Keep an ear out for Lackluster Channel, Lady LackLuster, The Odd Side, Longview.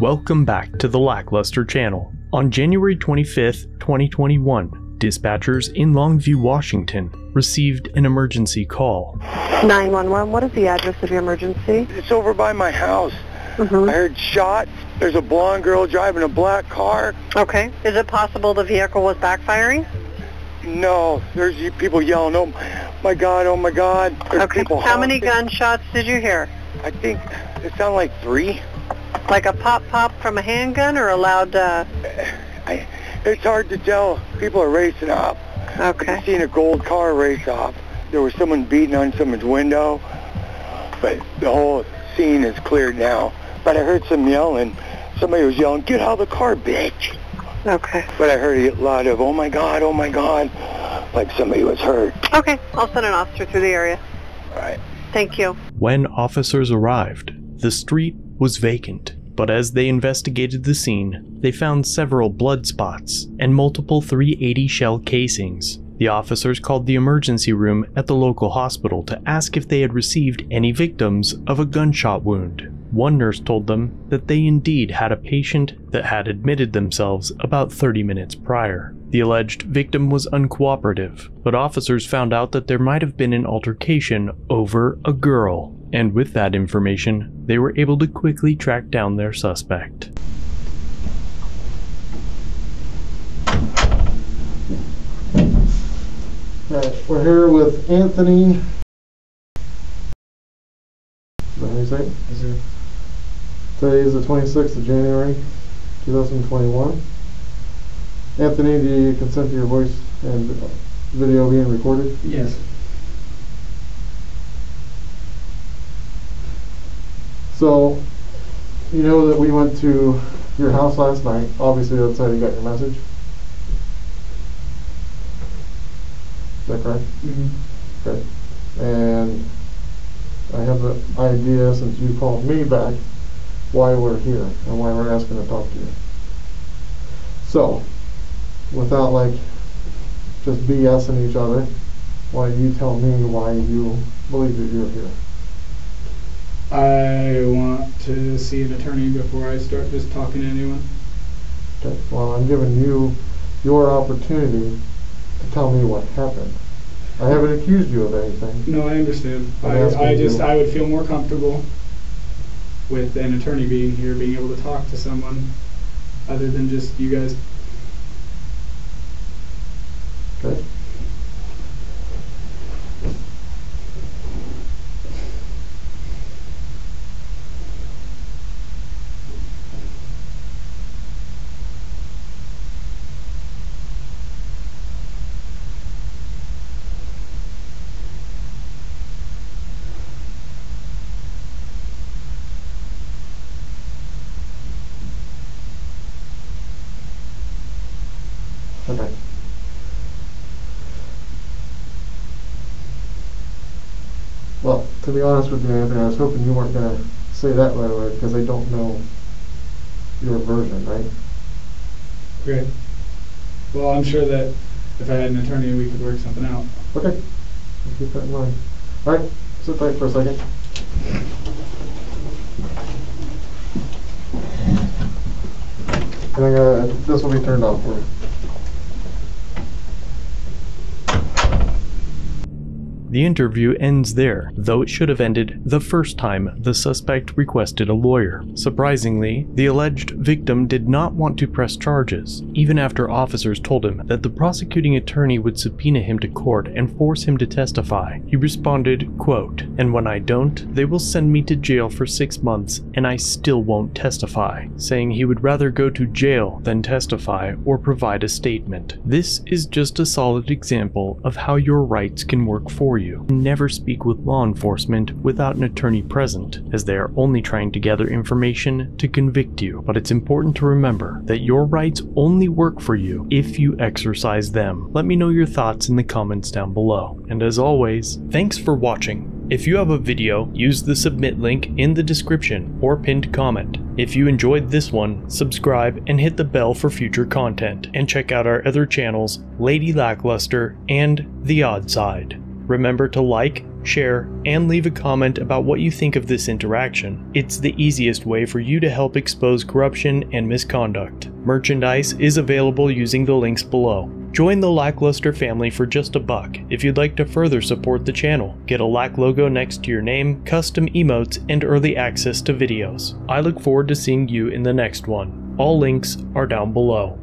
Welcome back to the Lackluster Channel. On January 25th, 2021, dispatchers in Longview, Washington received an emergency call. 911, what is the address of your emergency? It's over by my house. I heard shots. There's a blonde girl driving a black car. Okay. Is it possible the vehicle was backfiring? No. There's people yelling, oh my God, oh my God. There's people how many gunshots did you hear? I think it sounded like three. Like a pop from a handgun or a loud... It's hard to tell. People are racing up. Okay. I've seen a gold car race off. There was someone beating on someone's window, but the whole scene is cleared now. But I heard some yelling. Somebody was yelling, get out of the car, bitch. Okay. But I heard a lot of, oh my God, oh my God, like somebody was hurt. Okay. I'll send an officer through the area. All right. Thank you. When officers arrived, the street was vacant. But as they investigated the scene, they found several blood spots and multiple .380 shell casings. The officers called the emergency room at the local hospital to ask if they had received any victims of a gunshot wound. One nurse told them that they indeed had a patient that had admitted themselves about 30 minutes prior. The alleged victim was uncooperative, but officers found out that there might have been an altercation over a girl. And with that information, they were able to quickly track down their suspect. Right, we're here with Anthony. Is that how you say it? Yes, sir. Today is the 26th of January, 2021. Anthony, do you consent to your voice and video being recorded? Yes. So, you know that we went to your house last night. Obviously, that's how you got your message. Is that correct? Mm-hmm. Okay. And I have the idea, since you called me back, why we're here and why we're asking to talk to you. So, without just BSing each other, why don't you tell me why you believe that you're here? I want to see an attorney before I start just talking to anyone. Okay, well, I'm giving you your opportunity to tell me what happened. I haven't accused you of anything. No, I understand. I would feel more comfortable with an attorney being here, being able to talk to someone other than just you guys. Okay. Okay. Well, to be honest with you, Anthony, I was hoping you weren't going to say that right away because I don't know your version, right? Okay. Well, I'm sure that if I had an attorney, we could work something out. Okay. I'll keep that in mind. All right. Sit tight for a second. And I gotta, this will be turned off for you. The interview ends there, though it should have ended the first time the suspect requested a lawyer. Surprisingly, the alleged victim did not want to press charges, even after officers told him that the prosecuting attorney would subpoena him to court and force him to testify. He responded, quote, "And when I don't, they will send me to jail for 6 months and I still won't testify," saying he would rather go to jail than testify or provide a statement. This is just a solid example of how your rights can work for you. Never speak with law enforcement without an attorney present, as they are only trying to gather information to convict you. But it's important to remember that your rights only work for you if you exercise them. Let me know your thoughts in the comments down below. And as always, thanks for watching. If you have a video, use the submit link in the description or pinned comment. If you enjoyed this one, subscribe and hit the bell for future content. And check out our other channels, Lady Lackluster and The Odd Side. Remember to like, share, and leave a comment about what you think of this interaction. It's the easiest way for you to help expose corruption and misconduct. Merchandise is available using the links below. Join the Lackluster family for just $1 if you'd like to further support the channel. Get a Lack logo next to your name, custom emotes, and early access to videos. I look forward to seeing you in the next one. All links are down below.